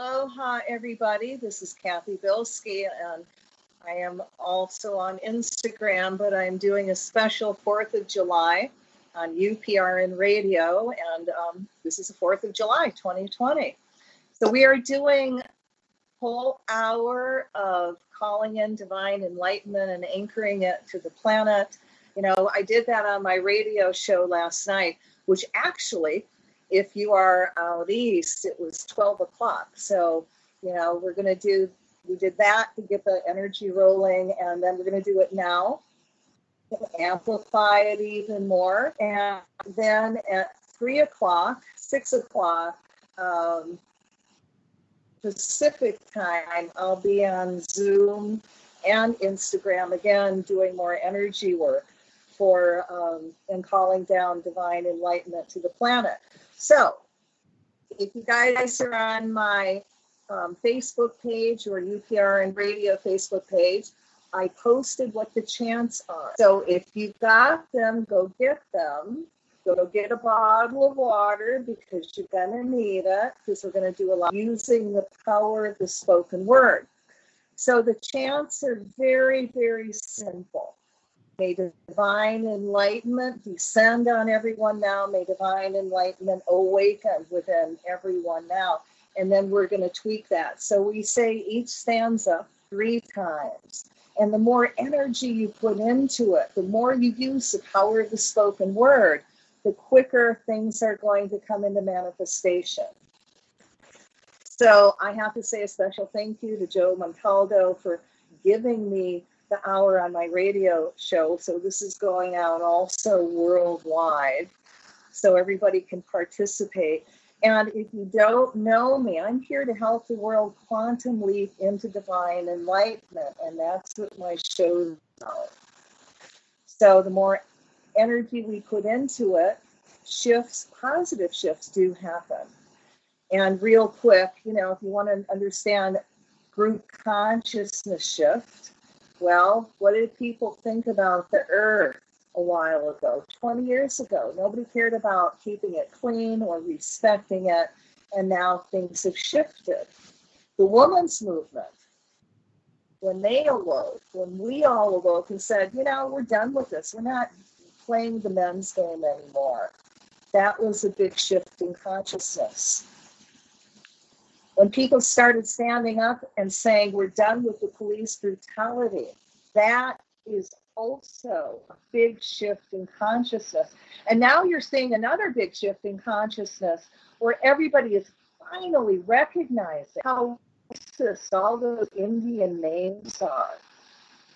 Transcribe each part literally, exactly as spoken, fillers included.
Aloha, everybody. This is Cathy Bilsky, and I am also on Instagram, but I'm doing a special fourth of July on U P R N Radio, and um, this is the fourth of July, twenty twenty. So we are doing a whole hour of calling in divine enlightenment and anchoring it to the planet. You know, I did that on my radio show last night, which actually, if you are out east, it was twelve o'clock. So, you know, we're going to do, we did that to get the energy rolling, and then we're going to do it now, amplify it even more. And then at three o'clock, six o'clock um, Pacific time, I'll be on Zoom and Instagram again, doing more energy work for um, and calling down divine enlightenment to the planet. So if you guys are on my um, Facebook page or U P R N Radio Facebook page, I posted what the chants are. So if you got them, go get them. Go get a bottle of water because you're going to need it, because we're going to do a lot using the power of the spoken word. So the chants are very, very simple. May divine enlightenment descend on everyone now. May divine enlightenment awaken within everyone now. And then we're going to tweak that. So we say each stanza three times. And the more energy you put into it, the more you use the power of the spoken word, the quicker things are going to come into manifestation. So I have to say a special thank you to Joe Montaldo for giving me the hour on my radio show. So this is going out also worldwide, so everybody can participate. And if you don't know me, I'm here to help the world quantum leap into divine enlightenment. And that's what my show is about. So the more energy we put into it, shifts, positive shifts do happen. And real quick, you know, if you want to understand group consciousness shift, well, what did people think about the earth a while ago, twenty years ago? Nobody cared about keeping it clean or respecting it, and now things have shifted. The women's movement, when they awoke, when we all awoke and said, you know, we're done with this, we're not playing the men's game anymore. That was a big shift in consciousness. When people started standing up and saying, we're done with the police brutality, that is also a big shift in consciousness. And now you're seeing another big shift in consciousness where everybody is finally recognizing how racist all those Indian names are.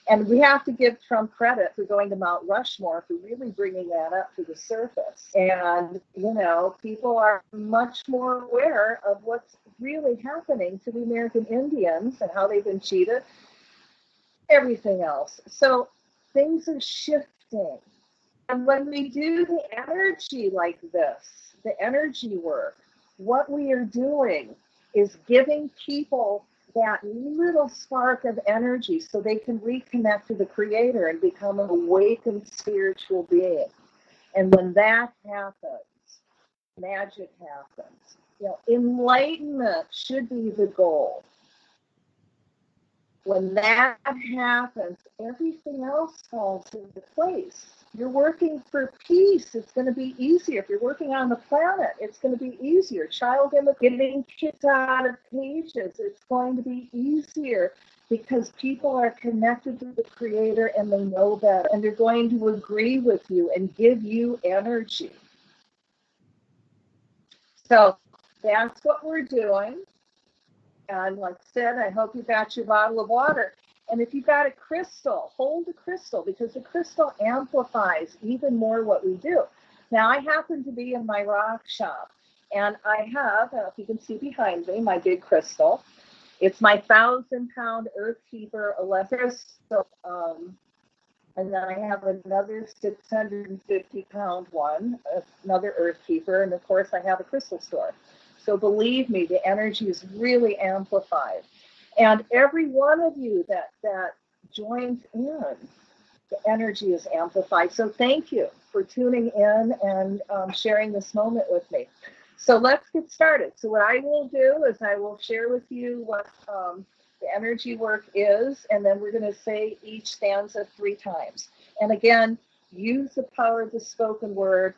And we have to give Trump credit for going to Mount Rushmore, for really bringing that up to the surface. And, you know, people are much more aware of what's really happening to the American Indians and how they've been cheated, everything else. So things are shifting. And when we do the energy like this, the energy work, what we are doing is giving people that little spark of energy so they can reconnect to the creator and become an awakened spiritual being. And when that happens, magic happens. You know, enlightenment should be the goal. When that happens, everything else falls into place. You're working for peace. It's going to be easier. If you're working on the planet, it's going to be easier. Child immigration, getting kids out of cages, it's going to be easier because people are connected to the creator and they know better. And they're going to agree with you and give you energy. So that's what we're doing. And like I said, I hope you got your bottle of water. And if you got a crystal, hold the crystal, because the crystal amplifies even more what we do. Now, I happen to be in my rock shop, and I have, uh, if you can see behind me, my big crystal. It's my thousand-pound Earthkeeper crystal, um, and then I have another six hundred fifty-pound one, another Earthkeeper, and of course, I have a crystal store. So believe me, the energy is really amplified. And every one of you that, that joins in, the energy is amplified. So thank you for tuning in and um, sharing this moment with me. So let's get started. So what I will do is I will share with you what um, the energy work is, and then we're going to say each stanza three times. And again, use the power of the spoken word.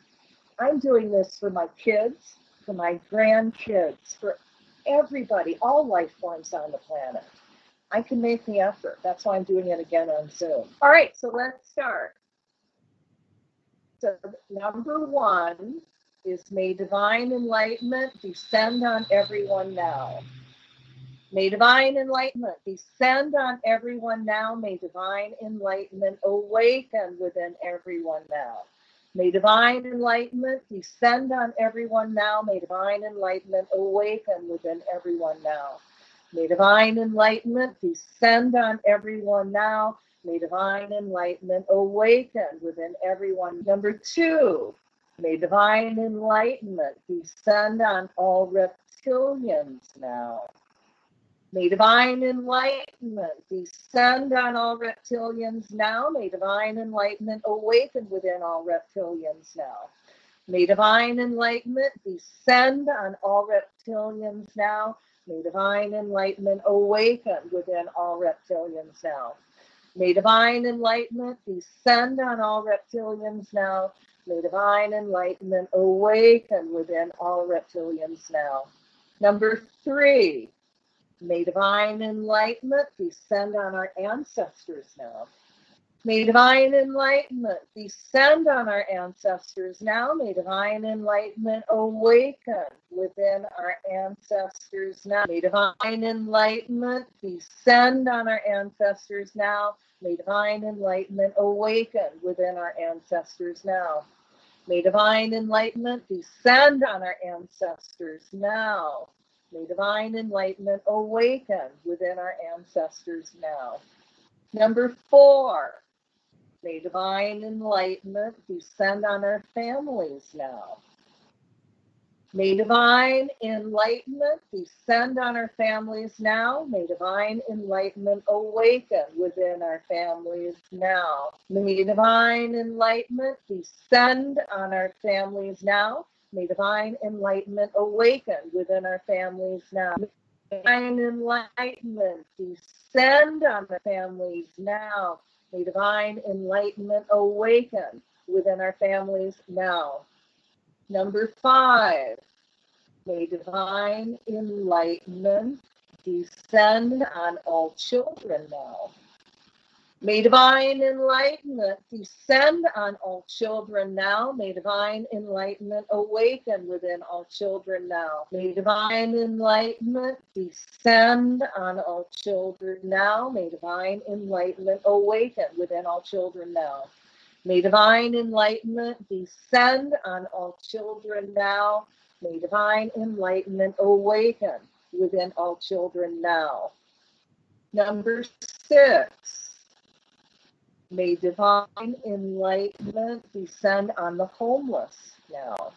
I'm doing this for my kids, for my grandkids, for everybody, all life forms on the planet. I can make the effort. That's why I'm doing it again on Zoom. All right, so let's start. So number one is, may divine enlightenment descend on everyone now. May divine enlightenment descend on everyone now. May divine enlightenment awaken within everyone now. May divine enlightenment descend on everyone now. May divine enlightenment awaken within everyone now. May divine enlightenment descend on everyone now. May divine enlightenment awaken within everyone. Number two, may divine enlightenment descend on all reptilians now. May divine enlightenment descend on all reptilians now. May divine enlightenment awaken within all reptilians now. May divine enlightenment descend on all reptilians now. May divine enlightenment awaken within all reptilians now. May divine enlightenment descend on all reptilians now. May divine enlightenment awaken within all reptilians now. Number three. May divine enlightenment descend on our ancestors now. May divine enlightenment descend on our ancestors now. May divine enlightenment awaken within our ancestors now. May divine enlightenment descend on our ancestors now. May divine enlightenment awaken within our ancestors now. May divine enlightenment descend on our ancestors now. May divine enlightenment awaken within our ancestors now. Number four, may divine enlightenment descend on our families now. May divine enlightenment descend on our families now. May divine enlightenment awaken within our families now. May divine enlightenment descend on our families now. May divine enlightenment awaken within our families now. May divine enlightenment descend on the families now. May divine enlightenment awaken within our families now. Number five, may divine enlightenment descend on all children now. May divine enlightenment descend on all children now. May divine enlightenment awaken within all children now. May divine enlightenment descend on all children now. May divine enlightenment awaken within all children now. May divine enlightenment descend on all children now. May divine enlightenment awaken within all children now. Number six. May divine enlightenment descend on the homeless now.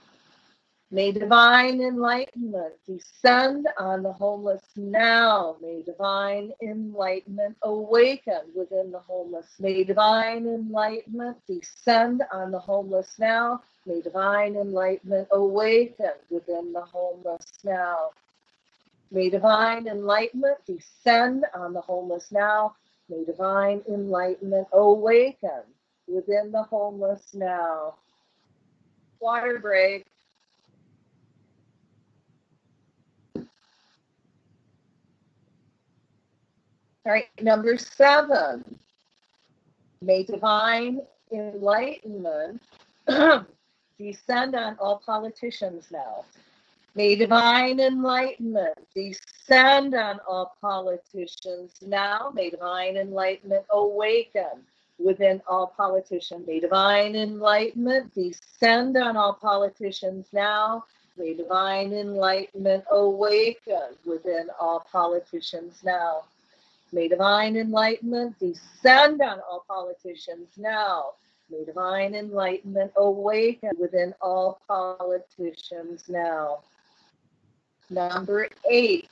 May divine enlightenment descend on the homeless now. May divine enlightenment awaken within the homeless. May divine enlightenment descend on the homeless now. May divine enlightenment awaken within the homeless now. May divine enlightenment descend on the homeless now. May divine enlightenment awaken within the homeless now. Water break. All right, number seven. May divine enlightenment descend on all politicians now. May divine enlightenment descend on all politicians now. May divine enlightenment awaken within all politicians. May divine enlightenment descend on all politicians now. May divine enlightenment awaken within all politicians now. May divine enlightenment descend on all politicians now. May divine enlightenment awaken within all politicians now. Number eight,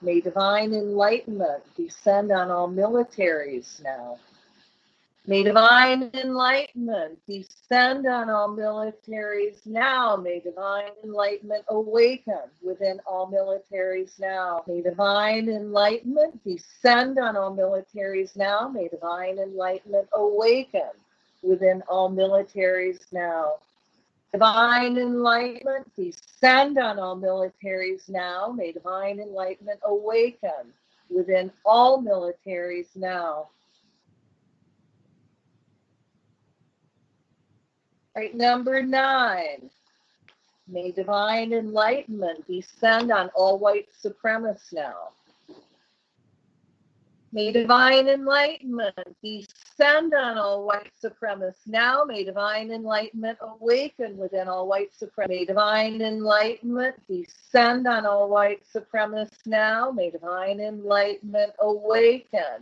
may divine enlightenment descend on all militaries now. May divine enlightenment descend on all militaries now. May divine enlightenment awaken within all militaries now. May divine enlightenment descend on all militaries now. May divine enlightenment awaken within all militaries now. Divine enlightenment descend on all militaries now. May divine enlightenment awaken within all militaries now. All right, number nine, may divine enlightenment descend on all white supremacists now. May divine enlightenment descend on all white supremacists now. May divine enlightenment awaken within all white supremacists. May divine enlightenment descend on all white supremacists now. May divine enlightenment awaken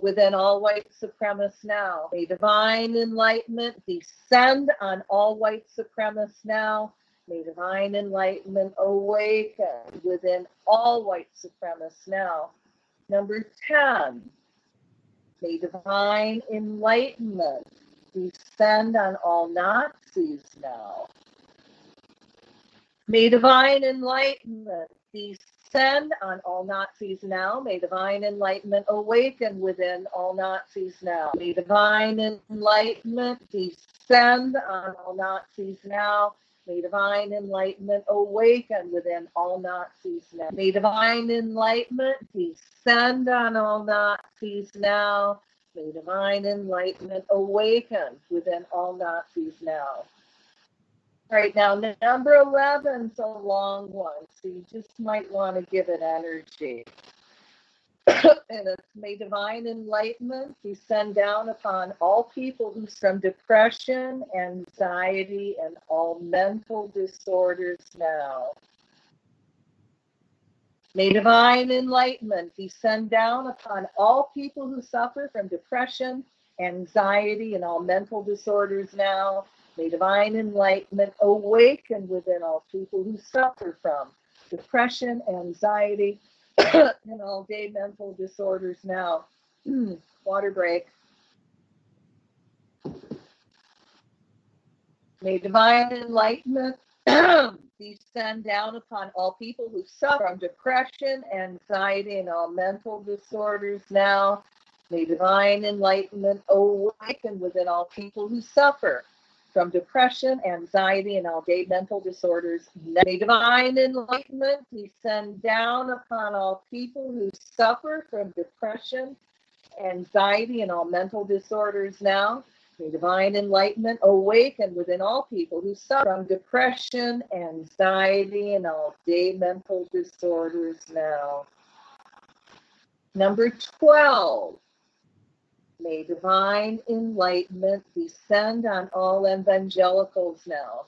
within all white supremacists now. May divine enlightenment descend on all white supremacists now. May divine enlightenment awaken within all white supremacists now. Number ten, may divine enlightenment descend on all Nazis now. May divine enlightenment descend on all Nazis now. May divine enlightenment awaken within all Nazis now. May divine enlightenment descend on all Nazis now. May divine enlightenment awaken within all Nazis now. May divine enlightenment descend on all Nazis now. May divine enlightenment awaken within all Nazis now. All right, now number eleven is a long one, so you just might want to give it energy. And it's, may divine enlightenment descend down upon all people who from depression, anxiety, and all mental disorders now. May divine enlightenment descend down upon all people who suffer from depression, anxiety, and all mental disorders now. May divine enlightenment awaken within all people who suffer from depression, anxiety, and all day mental disorders now. Water break. May divine enlightenment descend down upon all people who suffer from depression, anxiety, and all mental disorders now. May divine enlightenment awaken within all people who suffer from depression, anxiety, and all day mental disorders. May divine enlightenment descend down upon all people who suffer from depression, anxiety, and all mental disorders now. May divine enlightenment awaken within all people who suffer from depression, anxiety, and all day mental disorders now. Number twelve. May divine enlightenment descend on all evangelicals now.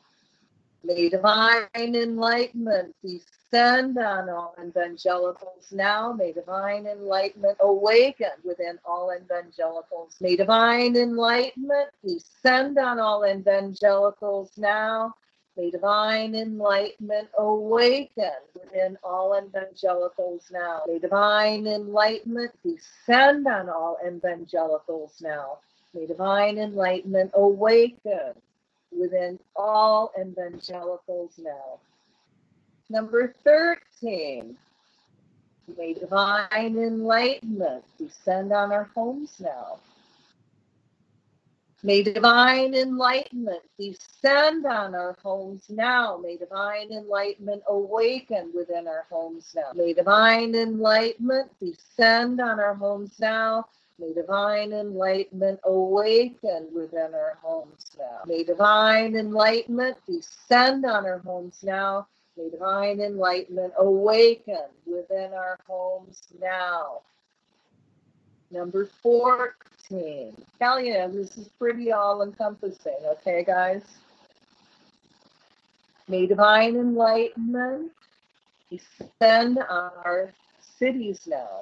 May divine enlightenment descend on all evangelicals now. May divine enlightenment awaken within all evangelicals. May divine enlightenment descend on all evangelicals now. May divine enlightenment awaken within all evangelicals now. May divine enlightenment descend on all evangelicals now. May divine enlightenment awaken within all evangelicals now. Number thirteen, may divine enlightenment descend on our homes now. May divine enlightenment descend on our homes now. May divine enlightenment awaken within our homes now. May divine enlightenment descend on our homes now. May divine enlightenment awaken within our homes now. May divine enlightenment descend on our homes now. May divine enlightenment awaken within our homes now. Number fourteen. Hell yeah, this is pretty all-encompassing, okay, guys? May divine enlightenment descend on our cities now.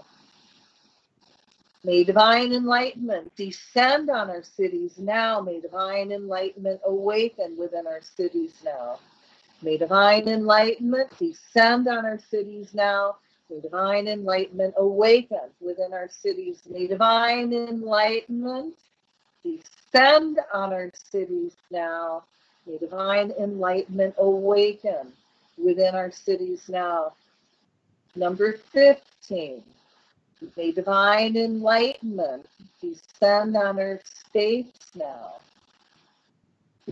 May divine enlightenment descend on our cities now. May divine enlightenment awaken within our cities now. May divine enlightenment descend on our cities now. May divine enlightenment awaken within our cities. May divine enlightenment descend on our cities now. May divine enlightenment awaken within our cities now. Number fifteen, may divine enlightenment descend on our states now.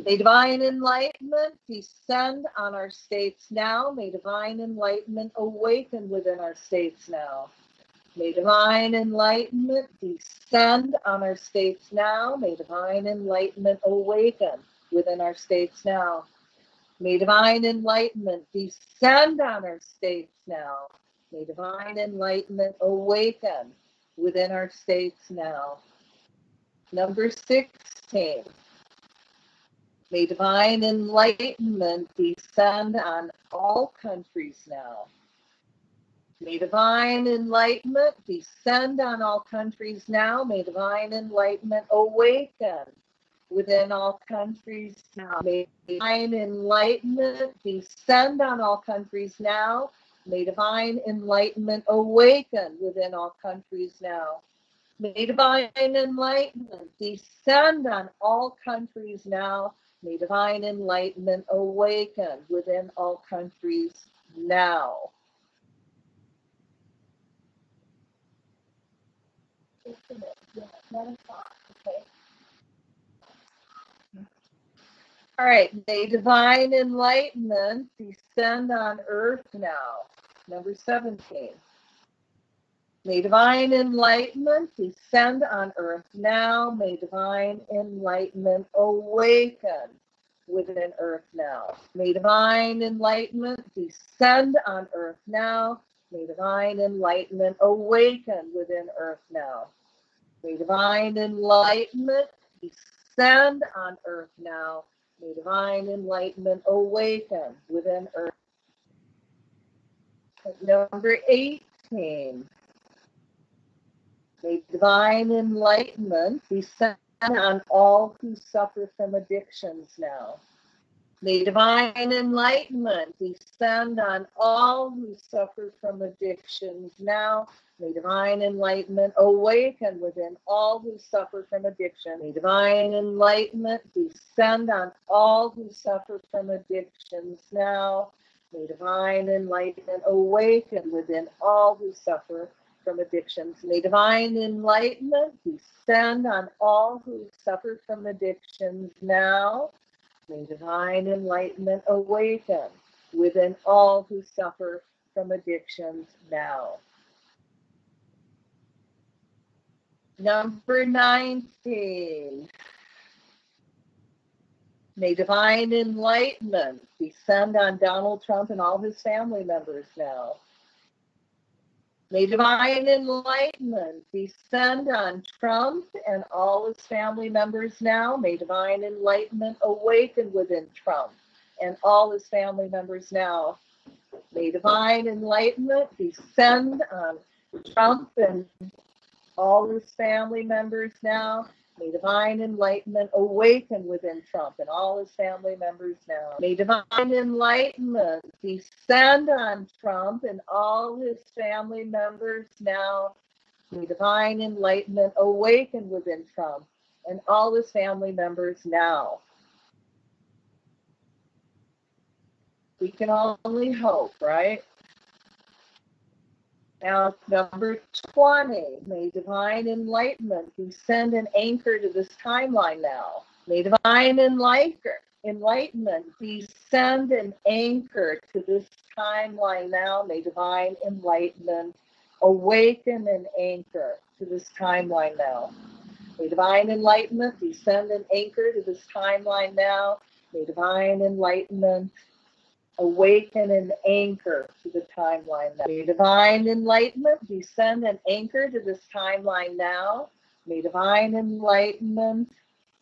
May divine enlightenment descend on our states now. May divine enlightenment awaken within our states now. May divine enlightenment descend on our states now. May divine enlightenment awaken within our states now. May divine enlightenment descend on our states now. May divine enlightenment awaken within our states now. Number sixteen. May divine enlightenment descend on all countries now. May divine enlightenment descend on all countries now. May divine enlightenment awaken within all countries now. May divine enlightenment descend on all countries now. May divine enlightenment awaken within all countries now. May divine enlightenment descend on all countries now. May divine enlightenment awaken within all countries now. All right, may divine enlightenment descend on earth now. Number seventeen. May divine enlightenment descend on earth now. May divine enlightenment awaken within earth now. May divine enlightenment descend on earth now. May divine enlightenment awaken within earth now. May divine enlightenment descend on earth now. May divine enlightenment awaken within earth. Number eighteen. May divine enlightenment descend on all who suffer from addictions now. May divine enlightenment descend on all who suffer from addictions now. May divine enlightenment awaken within all who suffer from addiction. May divine enlightenment descend on all who suffer from addictions now. May divine enlightenment awaken within all who suffer from addictions. May divine enlightenment descend on all who suffer from addictions now. May divine enlightenment awaken within all who suffer from addictions now. Number nineteen. May divine enlightenment descend on Donald Trump and all his family members now. May divine enlightenment descend on Trump and all his family members now. May divine enlightenment awaken within Trump and all his family members now. May divine enlightenment descend on Trump and all his family members now. May divine enlightenment awaken within Trump and all his family members now. May divine enlightenment descend on Trump and all his family members now. May divine enlightenment awaken within Trump and all his family members now. We can only hope, right? Now, number twenty, may divine enlightenment descend and anchor to this timeline now. May divine enlightenment descend and anchor to this timeline now. May divine enlightenment awaken and anchor to this timeline now. May divine enlightenment descend and anchor to this timeline now. May divine enlightenment awaken and anchor to the timeline now. May divine enlightenment descend and anchor to this timeline now. May divine enlightenment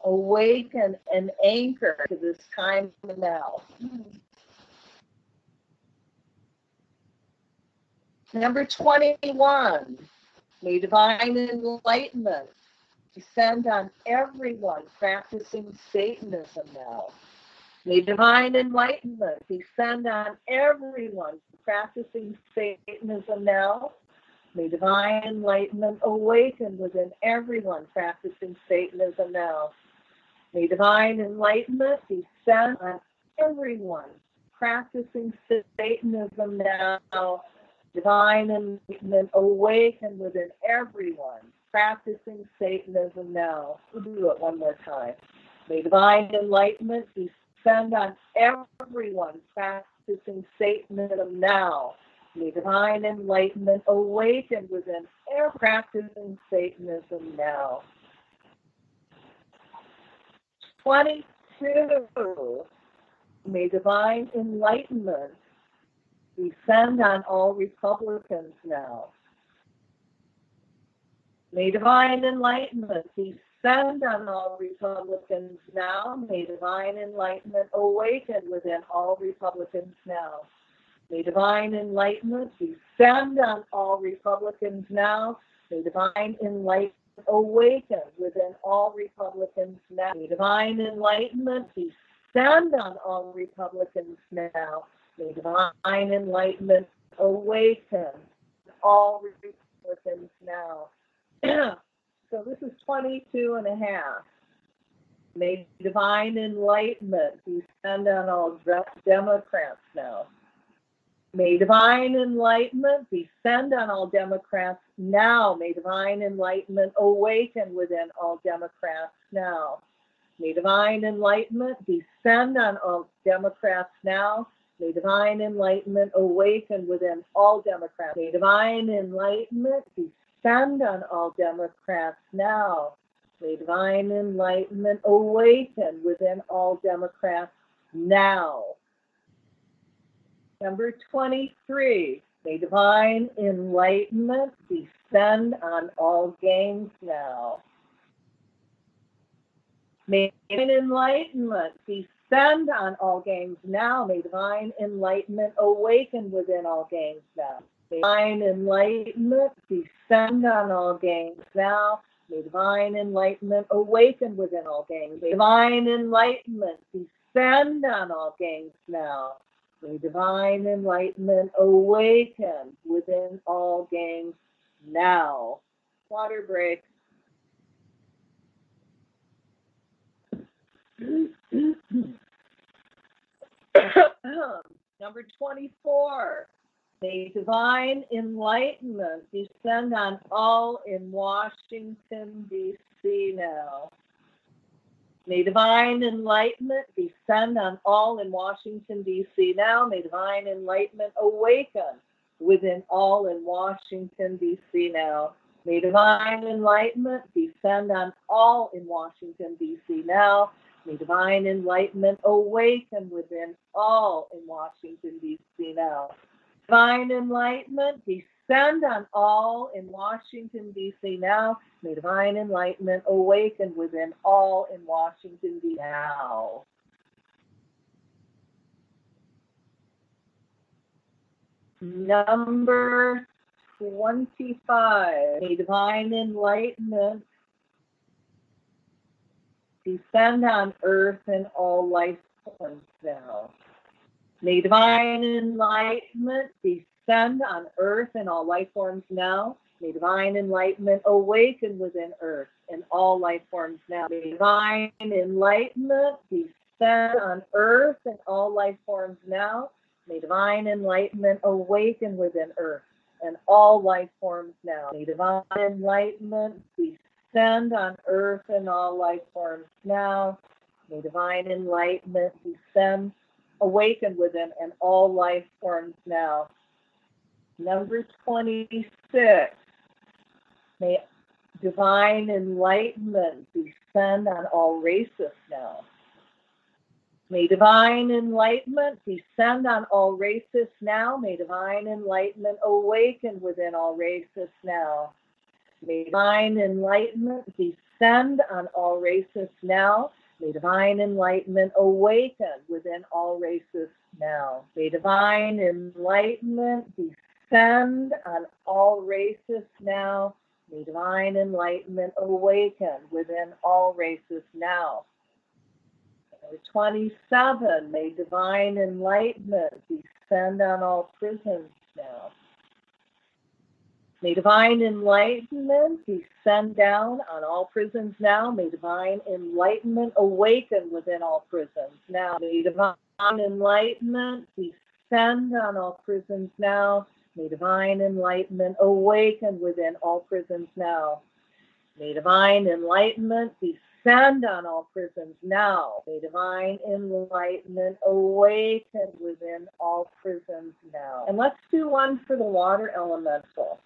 awaken and anchor to this time now. Number twenty-one, may divine enlightenment descend on everyone practicing Satanism now. May divine enlightenment descend on everyone practicing Satanism now. May divine enlightenment awaken within everyone practicing Satanism now. May divine enlightenment descend on everyone practicing Satanism now. Divine enlightenment awaken within everyone practicing Satanism now. We'll do it one more time. May divine enlightenment descend on everyone practicing Satanism now. May divine enlightenment awaken within everyone practicing Satanism now. twenty-two. May divine enlightenment descend on all Republicans now. May divine enlightenment descend on all Republicans now. May divine enlightenment awaken within all Republicans now. May divine enlightenment descend on all Republicans now. May divine enlightenment awaken within all Republicans now. May divine enlightenment descend on all Republicans now. May divine enlightenment awaken all Republicans now. So this is twenty-two and a half. May divine enlightenment descend on all Democrats now. May divine enlightenment descend on all Democrats now. May divine enlightenment awaken within all Democrats now. May divine enlightenment descend on all Democrats now. May divine enlightenment awaken within all Democrats. May divine enlightenment descend on all Democrats now. May divine enlightenment awaken within all Democrats now. Number twenty-three, may divine enlightenment descend on all games now. May divine enlightenment descend on all games now. May divine enlightenment awaken within all games now. May divine enlightenment descend on all games now. May divine enlightenment awaken within all games. May divine enlightenment descend on all games now. May divine enlightenment awaken within all gangs now. Water break. Number twenty-four. May divine enlightenment descend on all in Washington, D C now. May divine enlightenment descend on all in Washington, D C now. May divine enlightenment awaken within all in Washington, D C now. May divine enlightenment descend on all in Washington, D C now. May divine enlightenment awaken within all in Washington, D C now. Divine enlightenment descend on all in Washington, D C now. May divine enlightenment awaken within all in Washington, D C now. Number twenty-five. May divine enlightenment descend on earth and all life forms now. May divine enlightenment descend on earth and all life forms now. May divine enlightenment awaken within earth and all life forms now. May divine enlightenment descend on earth and all life forms now. May divine enlightenment awaken within earth and all life forms now. May divine enlightenment descend on earth and all life forms now. May divine enlightenment descend awaken within and all life forms now. Number twenty-six. May divine enlightenment descend on all races now. May divine enlightenment descend on all races now. May divine enlightenment awaken within all races now. May divine enlightenment descend on all races now. May divine enlightenment awaken within all races now. May divine enlightenment descend on all races now. May divine enlightenment awaken within all races now. Number twenty-seven, may divine enlightenment descend on all prisons now. May divine enlightenment descend down on all prisons now. May divine enlightenment awaken within all prisons now. May divine enlightenment descend on all prisons now. May divine enlightenment awaken within all prisons now. May divine enlightenment descend on all prisons now. May divine enlightenment awaken within all prisons now. And let's do one for the water elemental.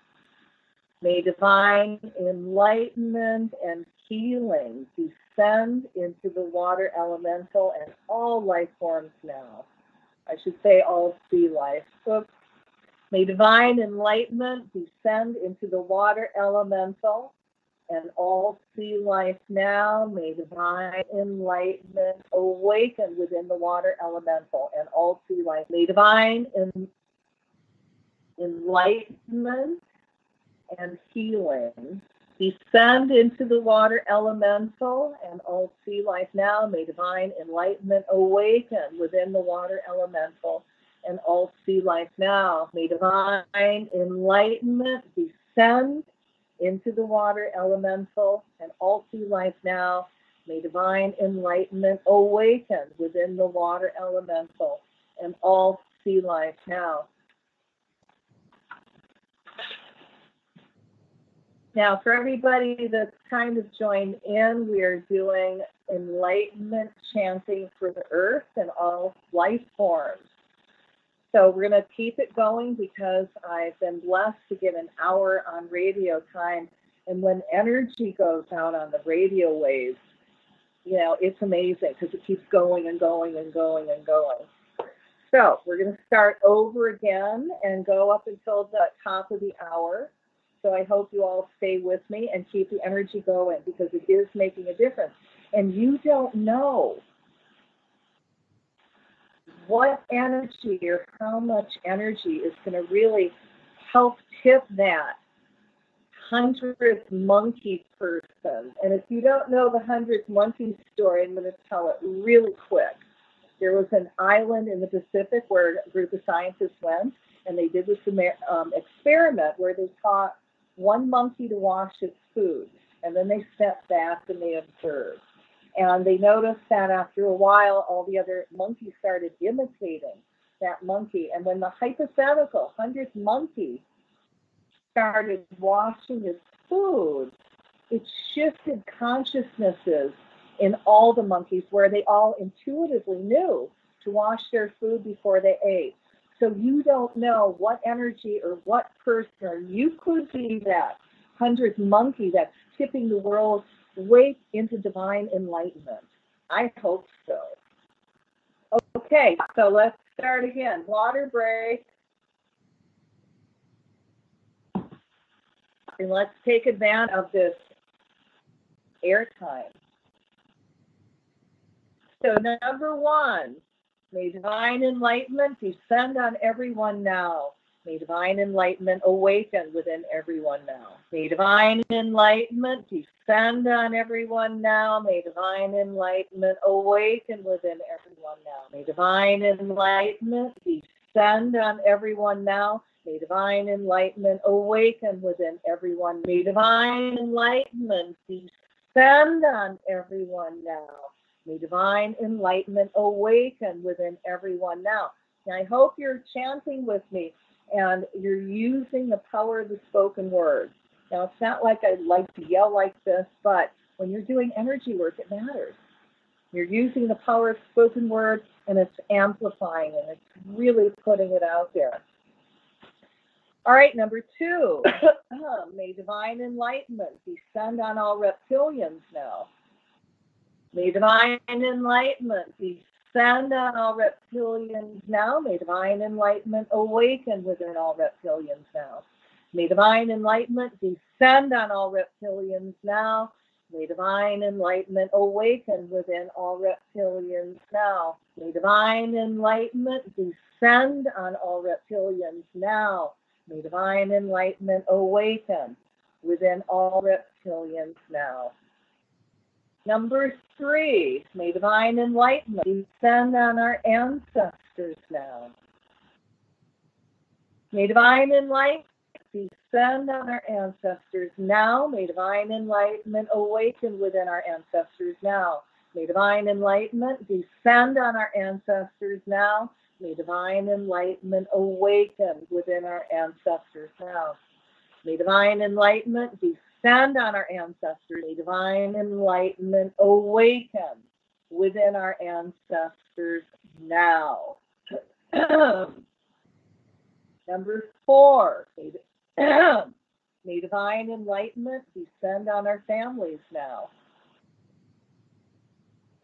May divine enlightenment and healing descend into the water elemental and all life forms now. I should say all sea life. Oops. May divine enlightenment descend into the water elemental and all sea life now. May divine enlightenment awaken within the water elemental and all sea life. May divine en- enlightenment and healing descend into the water elemental and all sea life now. May divine enlightenment awaken within the water elemental and all sea life now. May divine enlightenment descend into the water elemental and all sea life now. May divine enlightenment awaken within the water elemental and all sea life now. Now, for everybody that's kind of joined in, we are doing enlightenment chanting for the earth and all life forms. So we're going to keep it going because I've been blessed to get an hour on radio time. And when energy goes out on the radio waves, you know, it's amazing because it keeps going and going and going and going. So we're going to start over again and go up until the top of the hour. So I hope you all stay with me and keep the energy going because it is making a difference. And you don't know what energy or how much energy is going to really help tip that hundredth monkey person. And if you don't know the hundredth monkey story, I'm going to tell it really quick. There was an island in the Pacific where a group of scientists went, and they did this um, experiment where they taught one monkey to wash its food, and then they stepped back and they observed. And they noticed that after a while, all the other monkeys started imitating that monkey. And when the hypothetical hundredth monkey started washing his food, it shifted consciousnesses in all the monkeys where they all intuitively knew to wash their food before they ate. So you don't know what energy or what person, or you could be that hundredth monkey that's tipping the world way into divine enlightenment. I hope so. Okay, so let's start again. Water break. And let's take advantage of this airtime. So number one. May divine enlightenment descend on everyone now. May divine enlightenment awaken within everyone now. May divine enlightenment descend on everyone now. May divine enlightenment awaken within everyone now. May divine enlightenment descend on everyone now. May divine enlightenment awaken within everyone. May divine enlightenment descend on everyone now. May divine enlightenment awaken within everyone now. Now, I hope you're chanting with me and you're using the power of the spoken word. Now, it's not like I like to yell like this, but when you're doing energy work, it matters. You're using the power of spoken word and it's amplifying and it's really putting it out there. All right, number two, may divine enlightenment descend on all reptilians now. May divine enlightenment descend on all reptilians now. May divine enlightenment awaken within all reptilians now. May divine enlightenment descend on all reptilians now. May divine enlightenment awaken within all reptilians now. May divine enlightenment descend on all reptilians now. May divine enlightenment awaken within all reptilians now. Number three, may divine enlightenment descend on our ancestors now. May divine enlightenment descend on our ancestors now. May divine enlightenment awaken within our ancestors now. May divine enlightenment descend on our ancestors now. May divine enlightenment awaken within our ancestors now. May divine enlightenment descend on our ancestors. May divine enlightenment awaken within our ancestors now. Number four, may divine enlightenment descend on our families now.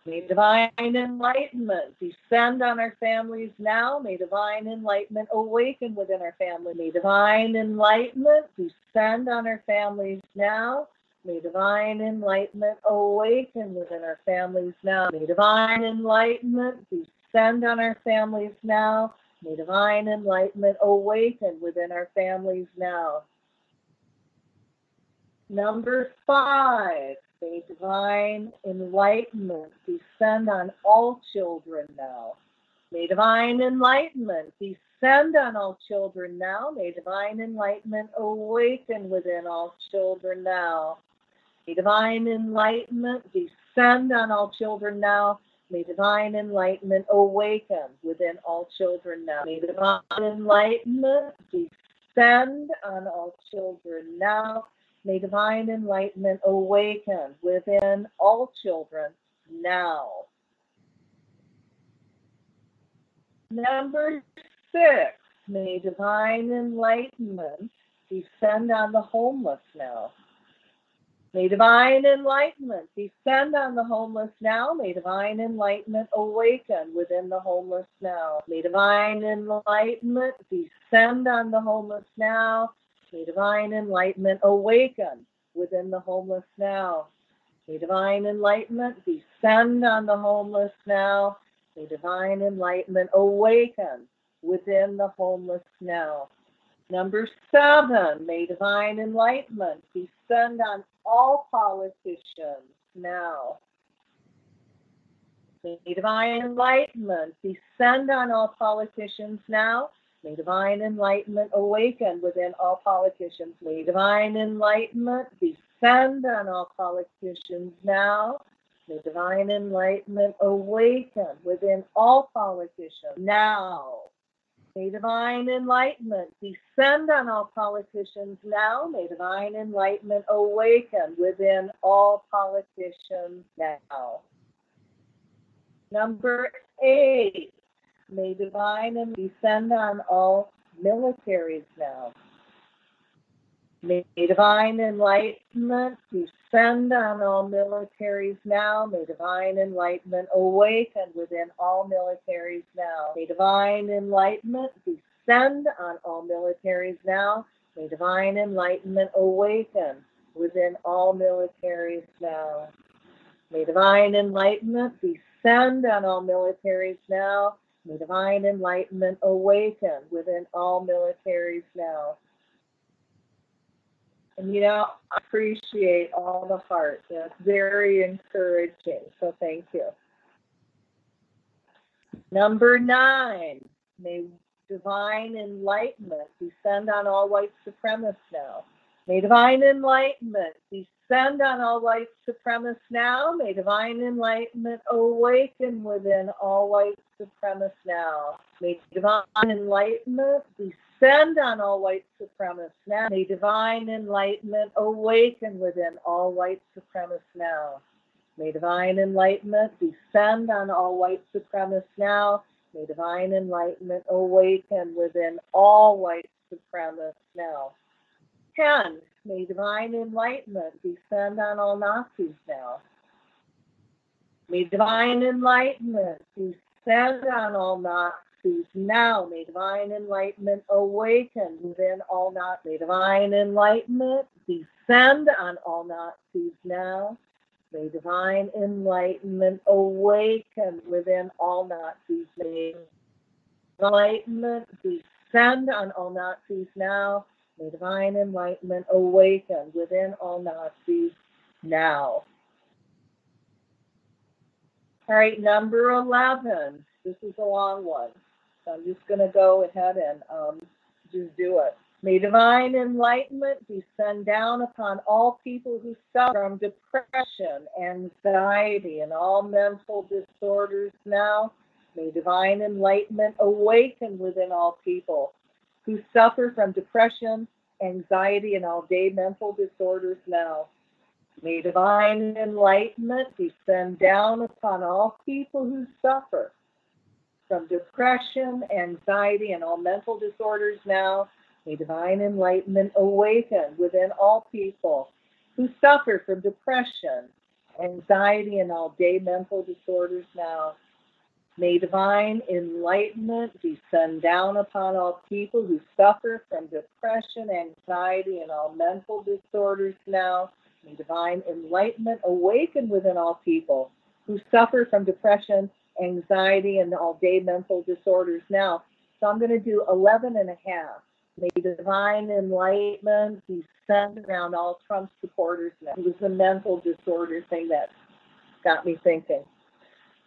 May divine enlightenment descend on our families now. May divine enlightenment awaken within our family. May divine enlightenment descend on our families now. May divine enlightenment awaken within our families now. May divine enlightenment descend on our families now. May divine enlightenment awaken within our families now. Number five, may divine enlightenment descend on all children now. May divine enlightenment descend on all children now. May divine enlightenment awaken within all children now. May divine enlightenment descend on all children now. May divine enlightenment awaken within all children now. May divine enlightenment descend on all children now. May divine enlightenment awaken within all children now. Number six, may divine enlightenment descend on the homeless now. May divine enlightenment descend on the homeless now. May divine enlightenment awaken within the homeless now. May divine enlightenment descend on the homeless now. May divine enlightenment awaken within the homeless now. May divine enlightenment descend on the homeless now. May divine enlightenment awaken within the homeless now. Number seven, may divine enlightenment descend on all politicians now. May divine enlightenment descend on all politicians now. May divine enlightenment awaken within all politicians. May divine enlightenment descend on all politicians now. May divine enlightenment awaken within all politicians now. May divine enlightenment descend on all politicians now. May divine enlightenment awaken within all politicians now. Number eight, may divine enlightenment descend on all militaries now. May divine enlightenment descend on all militaries now. May divine enlightenment awaken within all militaries now. May divine enlightenment descend on all militaries now. May divine enlightenment awaken within all militaries now. May divine enlightenment descend on all militaries now. May divine enlightenment awaken within all militaries now. And, you know, I appreciate all the hearts. That's very encouraging. So thank you. Number nine, may divine enlightenment descend on all white supremacists now. May divine enlightenment descend on all white supremacists now. May divine enlightenment awaken within all white supremacists now. May divine enlightenment descend on all white supremacists now. May divine enlightenment awaken within all white supremacists now. May divine enlightenment descend on all white supremacists now. May divine enlightenment awaken within all white supremacists now. ten. May divine enlightenment descend on all Nazis now. May divine enlightenment descend on all Nazis now. May divine enlightenment awaken within all Nazis. May divine enlightenment descend on all Nazis now. May divine enlightenment awaken within all Nazis. May enlightenment descend on all Nazis now. May divine enlightenment awaken within all Nazis now. All right, number eleven. This is a long one, so I'm just going to go ahead and um, just do it. May divine enlightenment descend down upon all people who suffer from depression, anxiety, and all mental disorders now. May divine enlightenment awaken within all people who suffer from depression, anxiety, and all day mental disorders now. May divine enlightenment descend down upon all people who suffer from depression, anxiety, and all mental disorders now. May divine enlightenment awaken within all people who suffer from depression, anxiety, and all day mental disorders now. May divine enlightenment descend down upon all people who suffer from depression, anxiety, and all mental disorders now. May divine enlightenment awaken within all people who suffer from depression, anxiety, and all day mental disorders now. So I'm going to do eleven and a half. May divine enlightenment descend around all Trump supporters now. It was the mental disorder thing that got me thinking.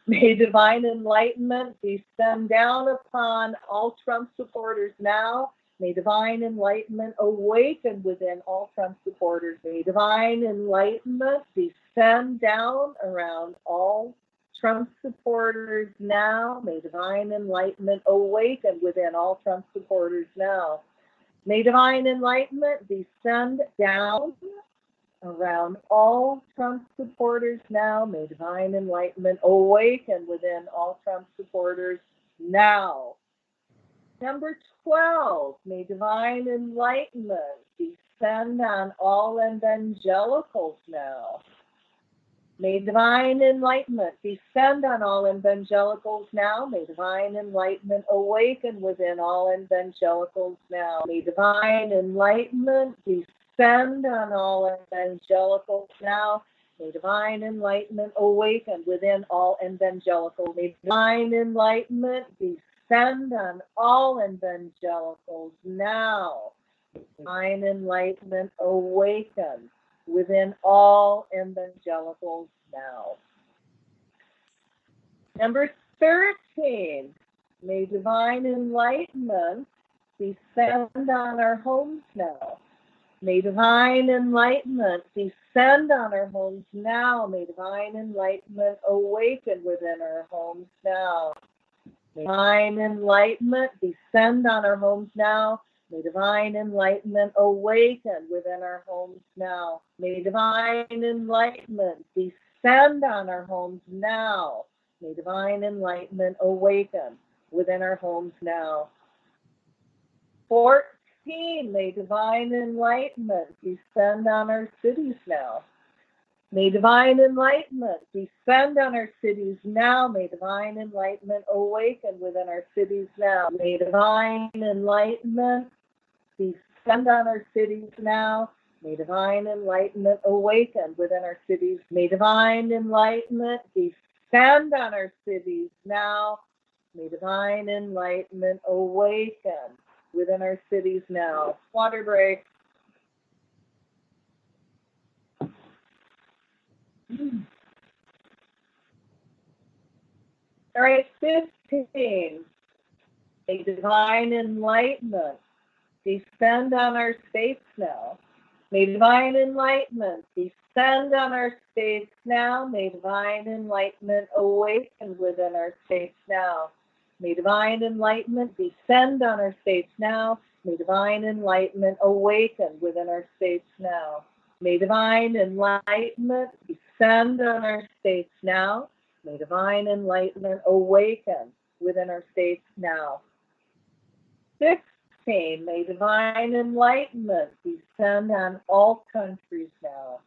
May divine enlightenment descend down upon all Trump supporters now. May divine enlightenment awaken within all Trump supporters. May divine enlightenment descend down around all Trump supporters now. May divine enlightenment awaken within all Trump supporters now. May divine enlightenment descend down around all Trump supporters now. May divine enlightenment awaken within all Trump supporters now. Number twelve, may divine enlightenment descend on all evangelicals now. May divine enlightenment descend on all evangelicals now. May divine enlightenment awaken within all evangelicals now. May divine enlightenment descend Descend on all evangelicals now. May divine enlightenment awaken within all evangelicals. May divine enlightenment descend on all evangelicals now. May divine enlightenment awaken within all evangelicals now. Number thirteen, may divine enlightenment descend on our homes now. May divine enlightenment descend on our homes now. May divine enlightenment awaken within our homes now. May divine enlightenment descend on our homes now. May divine enlightenment awaken within our homes now. May divine enlightenment descend on our homes now. May divine enlightenment awaken within our homes now. Fourth, may divine enlightenment descend on our cities now. May divine enlightenment descend on our cities now. May divine enlightenment awaken within our cities now. May divine enlightenment descend on our cities now. May divine enlightenment awaken within our cities. May divine enlightenment descend on our cities now. May divine enlightenment awaken within our cities now. Water break. All right, fifteen. May divine enlightenment descend on our states now. May divine enlightenment descend on our states now. May divine enlightenment awaken within our states now. May divine enlightenment descend on our states now. May divine enlightenment awaken within our states now. May divine enlightenment descend on our states now. May divine enlightenment awaken within our states now. sixteen, may divine enlightenment descend on all countries now.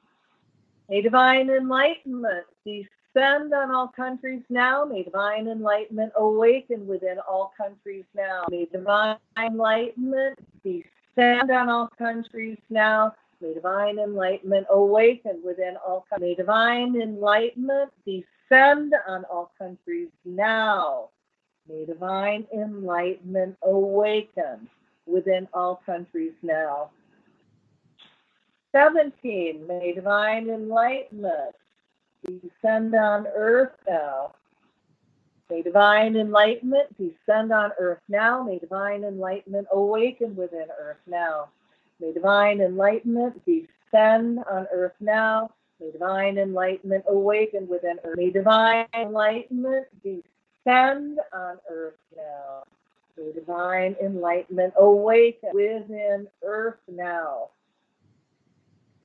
May divine enlightenment descend Descend on all countries now. May divine enlightenment awaken within all countries now. May divine enlightenment descend on all countries now. May divine enlightenment awaken within all countries. May divine enlightenment descend on all countries now. May divine enlightenment awaken within all countries now. seventeen, may divine enlightenment descend on earth now. May divine enlightenment descend on earth now. May divine enlightenment awaken within earth now. May divine enlightenment descend on earth now. May divine enlightenment awaken within earth. May divine enlightenment descend on earth now. May divine enlightenment awaken within earth now.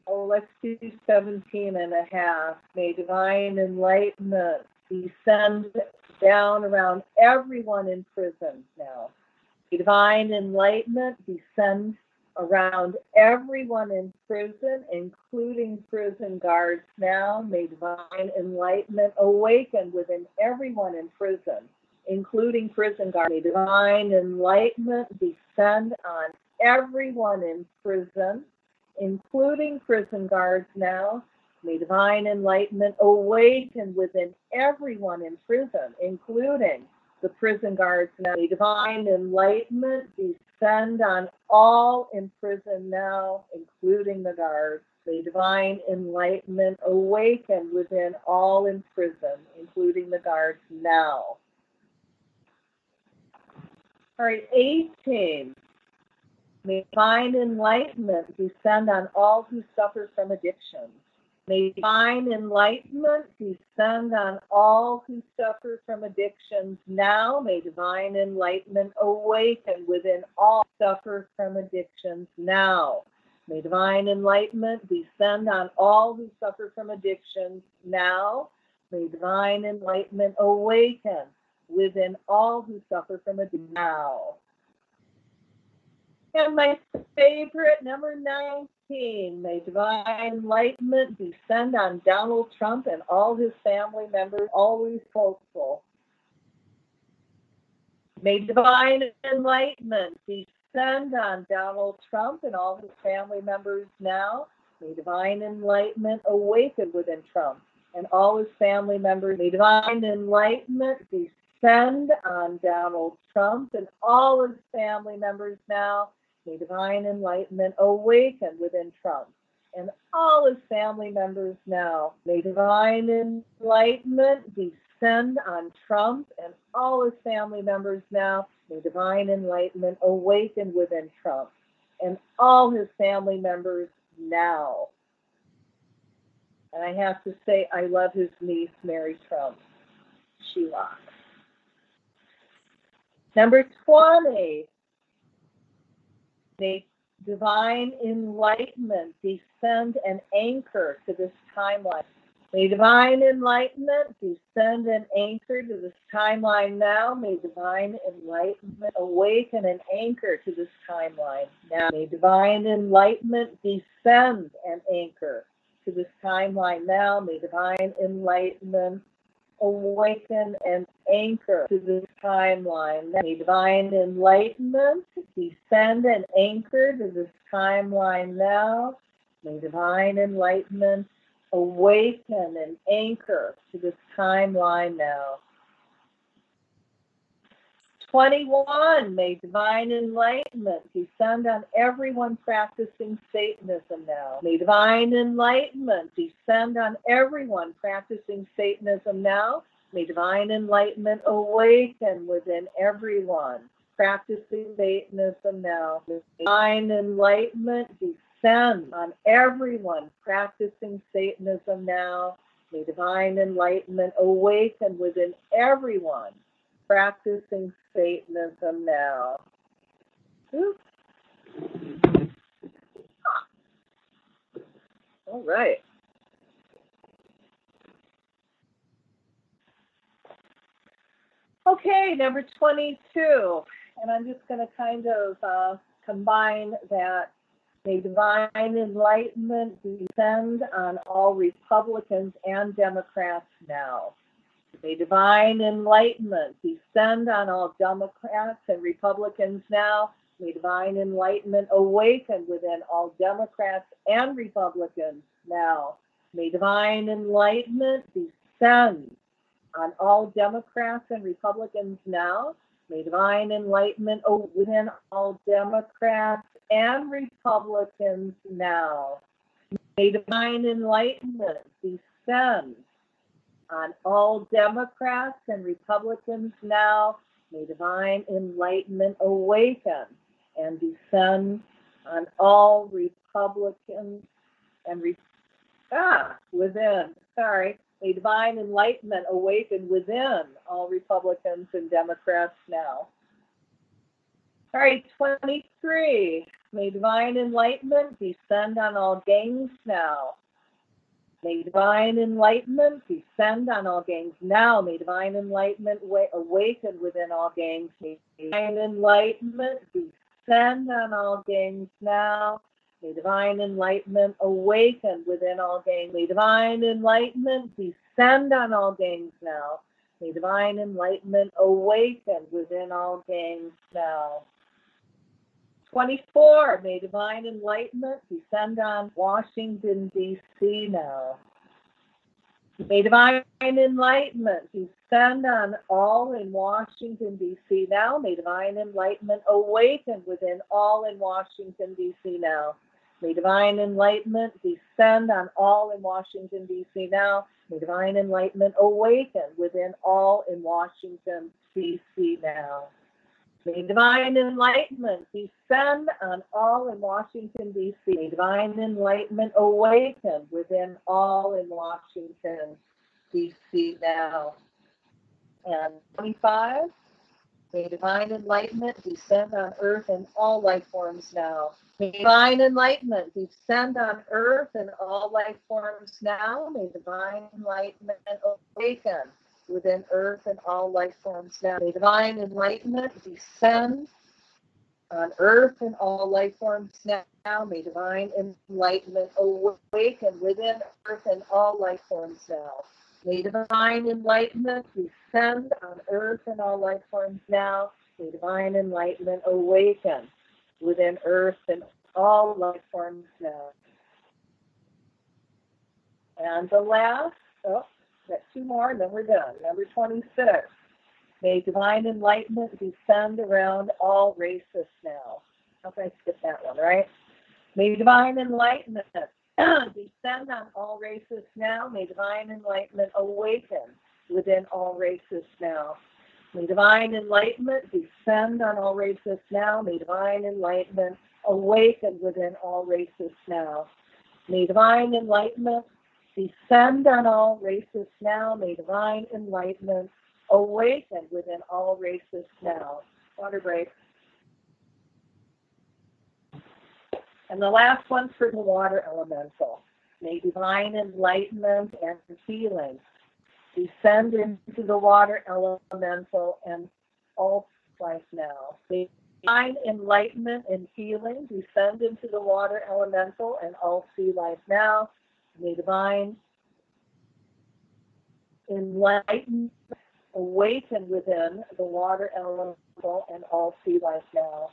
Oh, let's do seventeen and a half. May divine enlightenment descend down around everyone in prison now. May divine enlightenment descend around everyone in prison, including prison guards now. May divine enlightenment awaken within everyone in prison, including prison guards. May divine enlightenment descend on everyone in prison, including prison guards now. May divine enlightenment awaken within everyone in prison, including the prison guards now. May divine enlightenment descend on all in prison now, including the guards. May divine enlightenment awaken within all in prison, including the guards now. All right, eighteen. May divine enlightenment descend on all who suffer from addiction. May divine enlightenment descend on all who suffer from addictions now. May divine enlightenment awaken within all who suffer from addictions now. May divine enlightenment descend on all who suffer from addictions now. May divine enlightenment awaken within all who suffer from addiction now. And my favorite, number nineteen, may divine enlightenment descend on Donald Trump and all his family members, always hopeful. May divine enlightenment descend on Donald Trump and all his family members now. May divine enlightenment awaken within Trump and all his family members. May divine enlightenment descend on Donald Trump and all his family members now. May divine enlightenment awaken within Trump and all his family members now. May divine enlightenment descend on Trump and all his family members now. May divine enlightenment awaken within Trump and all his family members now. And I have to say, I love his niece, Mary Trump. She rocks. Number twenty. May divine enlightenment descend and anchor to this timeline. May divine enlightenment descend and anchor to this timeline now. May divine enlightenment awaken and anchor to this timeline now. May divine enlightenment descend and anchor to this timeline now. May divine enlightenment awaken and anchor to this timeline. May divine enlightenment descend and anchor to this timeline now. May divine enlightenment awaken and anchor to this timeline now. twenty-one, may divine enlightenment descend on everyone practicing Satanism now. May divine enlightenment descend on everyone practicing Satanism now. May divine enlightenment awaken within everyone practicing Satanism now. May divine enlightenment descend on everyone practicing Satanism now. May divine enlightenment awaken within everyone practicing Satanism now. Oops. All right. Okay, number twenty-two. And I'm just going to kind of uh, combine that. May divine enlightenment descend on all Republicans and Democrats now. May divine enlightenment descend on all Democrats and Republicans now. May divine enlightenment awaken within all Democrats and Republicans now. May divine enlightenment descend on all Democrats and Republicans now. May divine enlightenment awaken within all Democrats and Republicans now. May divine enlightenment descend on all Democrats and Republicans now. May divine enlightenment awaken and descend on all Republicans and re- ah, within, sorry, may divine enlightenment awaken within all Republicans and Democrats now. All right, twenty-three, may divine enlightenment descend on all gangs now. May divine enlightenment descend on all gangs now. May divine enlightenment wa- awaken within all gangs. May divine enlightenment descend on all gangs now. May divine enlightenment awaken within all gangs. May divine enlightenment descend on all gangs now. May divine enlightenment awaken within all gangs now. twenty-four, may divine enlightenment descend on Washington, D C now. May divine enlightenment descend on all in Washington, D C now. May divine enlightenment awaken within all in Washington, D C now. May divine enlightenment descend on all in Washington, D C now. May divine enlightenment awaken within all in Washington, D C now. May divine enlightenment descend on all in Washington, D C. May divine enlightenment awaken within all in Washington, D C now. And twenty-five, may divine enlightenment descend on earth and all life forms now. May divine enlightenment descend on earth and all life forms now. May divine enlightenment awaken within earth and all life forms now. May divine enlightenment descend on earth and all life forms now. May divine enlightenment awaken within earth and all life forms now. May divine enlightenment descend on earth and all life forms now. May divine enlightenment awaken within earth and all life forms now. And the last, oh, got two more, and then we're done. Number twenty-six, may divine enlightenment descend around all races now. How can I skip that one, right? May divine enlightenment descend on all races now. May divine enlightenment awaken within all races now. May divine enlightenment descend on all races now. May divine enlightenment awaken within all races now. May divine enlightenment descend on all races now. May divine enlightenment awaken within all races now. Water break. And the last one's for the water elemental. May divine enlightenment and healing descend into the water elemental and all life now. May divine enlightenment and healing descend into the water elemental and all sea life now. May divine enlightenment awaken within the water elemental and all sea life now.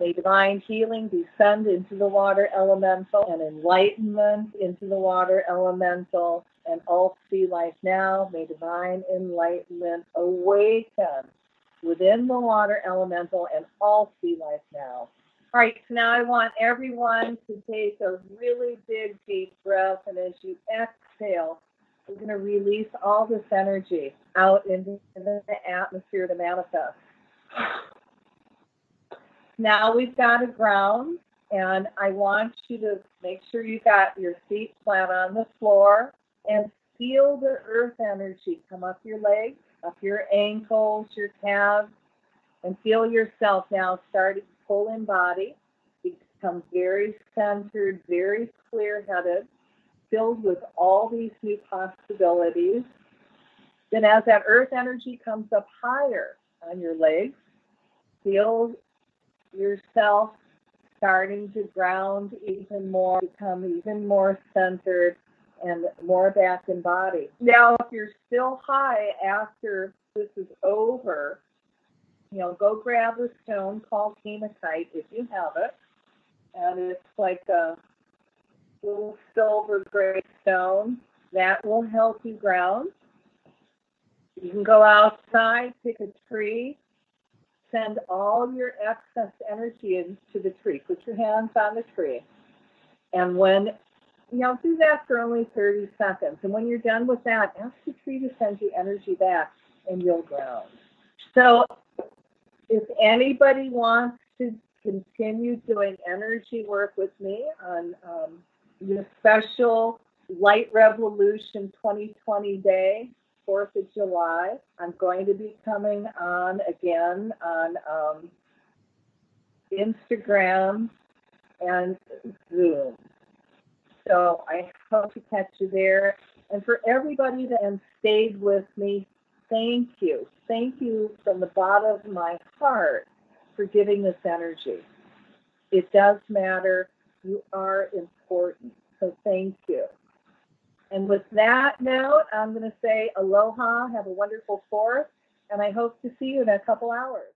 May divine healing descend into the water elemental and enlightenment into the water elemental and all sea life now. May divine enlightenment awaken within the water elemental and all sea life now. All right, so now I want everyone to take a really big, deep breath, and as you exhale, we're going to release all this energy out into the atmosphere to manifest. Now we've got a ground, and I want you to make sure you got your feet flat on the floor, and feel the earth energy come up your legs, up your ankles, your calves, and feel yourself now starting. Full in body, become very centered, very clear-headed, filled with all these new possibilities. Then as that earth energy comes up higher on your legs, feel yourself starting to ground even more, become even more centered and more back in body. Now, if you're still high after this is over, you know, go grab a stone called hematite if you have it. And it's like a little silver gray stone. That will help you ground. You can go outside, pick a tree, send all your excess energy into the tree. Put your hands on the tree. And when you know, do that for only thirty seconds. And when you're done with that, ask the tree to send you energy back and you'll grow. So if anybody wants to continue doing energy work with me on um, the special Light Revolution twenty twenty day, fourth of July, I'm going to be coming on again on um, Instagram and Zoom. So I hope to catch you there. And for everybody that has stayed with me, thank you. Thank you from the bottom of my heart for giving this energy. It does matter. You are important. So thank you. And with that note, I'm going to say aloha, have a wonderful fourth, and I hope to see you in a couple hours.